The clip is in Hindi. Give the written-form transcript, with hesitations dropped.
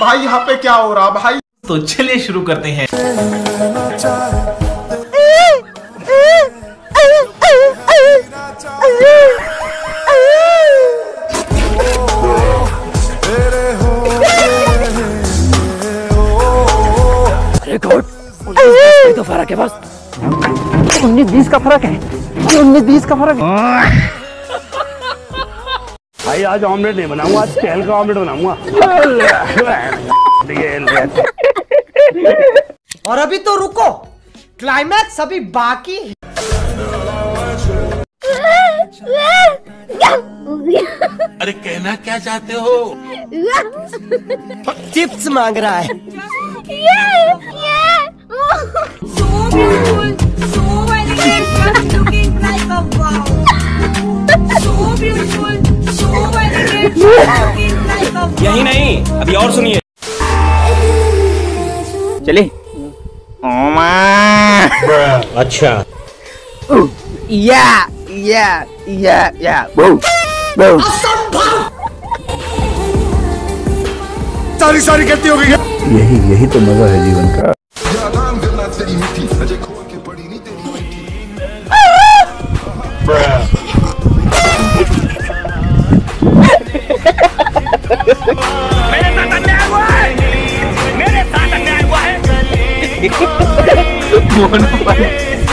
भाई यहाँ पे क्या हो रहा भाई। तो चलिए शुरू करते हैं। तो फर्क है बस 19-20 का फर्क है, 19-20 का फर्क है भाई। आज ऑमलेट नहीं बनाऊंगा, आज चहल का ऑमलेट बनाऊंगा। और अभी तो रुको, क्लाइमैक्स अभी बाकी। अरे कहना क्या चाहते हो? चिप्स मांग रहा है। यही नहीं, अभी और सुनिए। चले अच्छा या या या या सारी सारी गलती हो गई। यही तो मजा है जीवन का। मेरे साथ अन्याय हुआ है।